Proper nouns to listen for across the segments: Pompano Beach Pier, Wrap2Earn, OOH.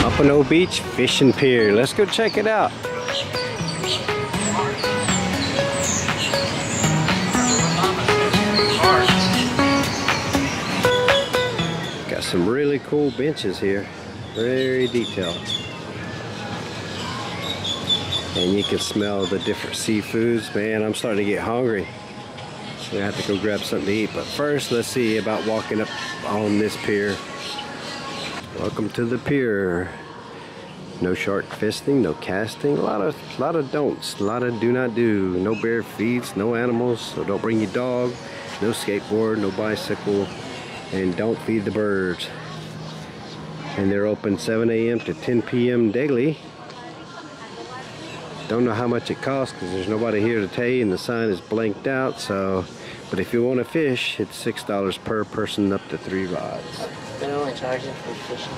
Pompano Beach Fishing Pier. Let's go check it out. Got some really cool benches here, very detailed. And you can smell the different seafoods. Man, I'm starting to get hungry. So I have to go grab something to eat. But first, let's see about walking up on this pier. Welcome to the pier. No shark fisting, no casting. A lot of don'ts, a lot of do not do. No bear feeds, no animals. So don't bring your dog. No skateboard, no bicycle. And don't feed the birds. And they're open 7 a.m. to 10 p.m. daily. Don't know how much it costs because there's nobody here to tell you, and the sign is blanked out. So, but if you want to fish, it's $6 per person up to 3 rods. They only charge it for fishing.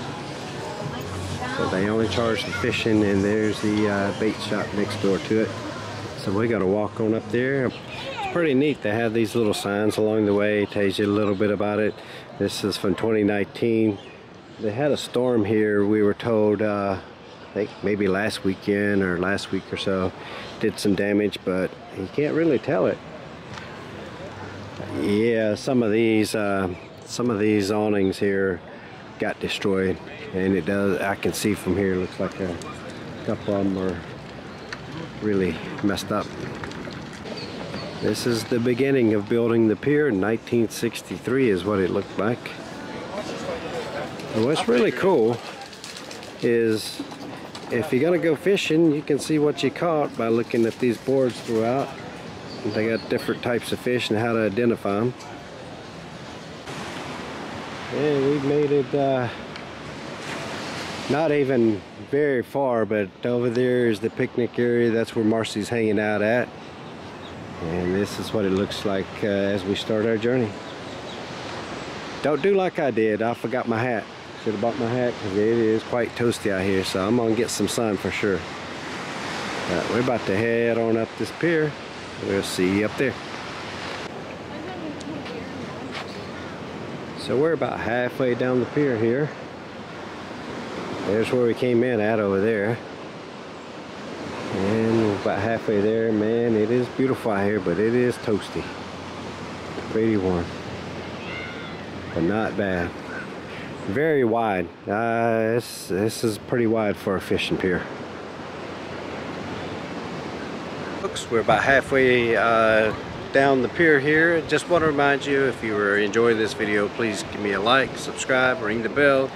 So they only charge for fishing, and there's the bait shop next door to it. So we got to walk on up there. It's pretty neat. They have these little signs along the way. It tells you a little bit about it. This is from 2019. They had a storm here. We were told. I think maybe last weekend or last week or so, did some damage, but you can't really tell it. Yeah, some of these awnings here got destroyed, and it does. I can see from here, it looks like a couple of them are really messed up. This is the beginning of building the pier. 1963 is what it looked like. And what's really cool is, if you're gonna go fishing, you can see what you caught by looking at these boards throughout. They got different types of fish and how to identify them. And we've made it not even very far, but over there is the picnic area. That's where Marcy's hanging out at. And this is what it looks like as we start our journey. Don't do like I did. I forgot my hat. Should have bought my hat because it is quite toasty out here, so I'm gonna get some sun for sure. Right, we're about to head on up this pier. We'll see you up there. So we're about halfway down the pier here. There's where we came in at over there. And we're about halfway there. Man, it is beautiful out here, but it is toasty. Pretty warm, but not bad. Very wide. This is pretty wide for a fishing pier. Folks, we're about halfway down the pier here. Just want to remind you, if you were enjoying this video, please give me a like, subscribe, ring the bell,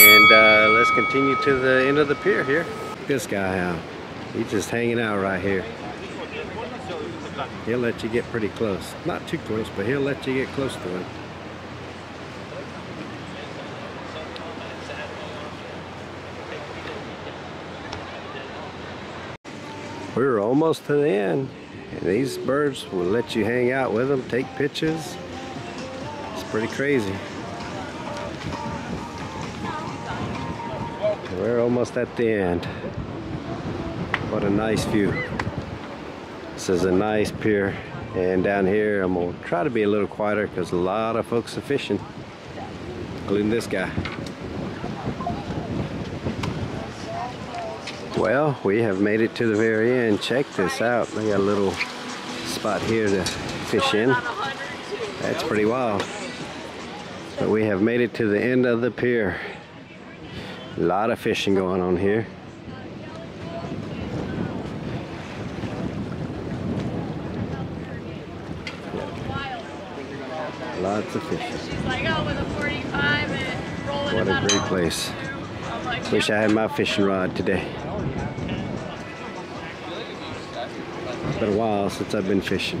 and let's continue to the end of the pier here. This guy out, he's just hanging out right here. He'll let you get pretty close. Not too close, but he'll let you get close to it. We were almost to the end, and these birds will let you hang out with them, take pictures. It's pretty crazy. We're almost at the end. What a nice view. This is a nice pier, and down here I'm gonna try to be a little quieter because a lot of folks are fishing, including this guy. Well, we have made it to the very end. Check this out. They got a little spot here to fish in. That's pretty wild. But we have made it to the end of the pier. A lot of fishing going on here. Lots of fishing. What a great place. Wish I had my fishing rod today. It's been a while since I've been fishing.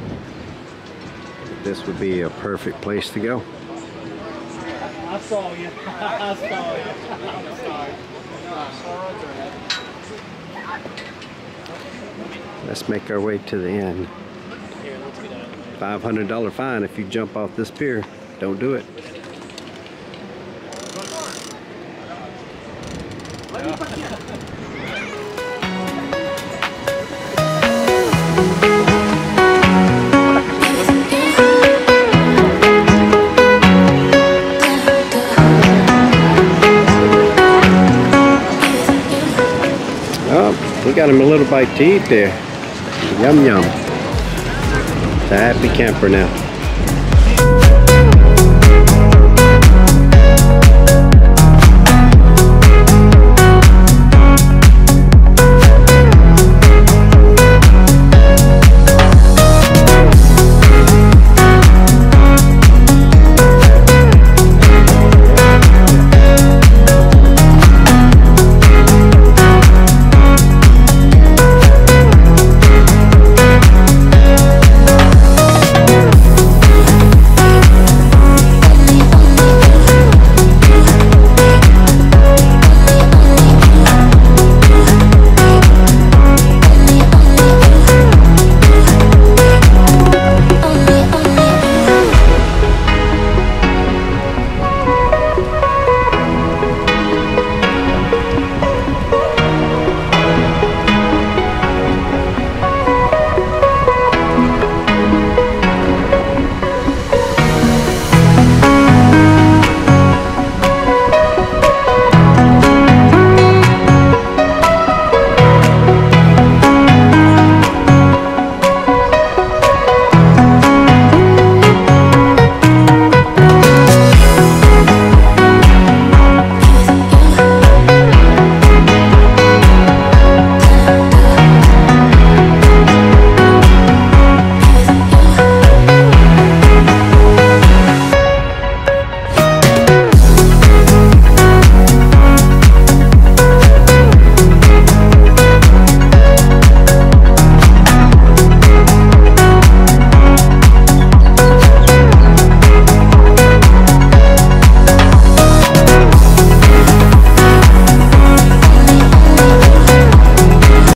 This would be a perfect place to go. I saw you. I saw you. I'm sorry. Let's make our way to the end. $500 fine if you jump off this pier. Don't do it. We got him a little bite to eat there. Yum yum. It's a happy camper now.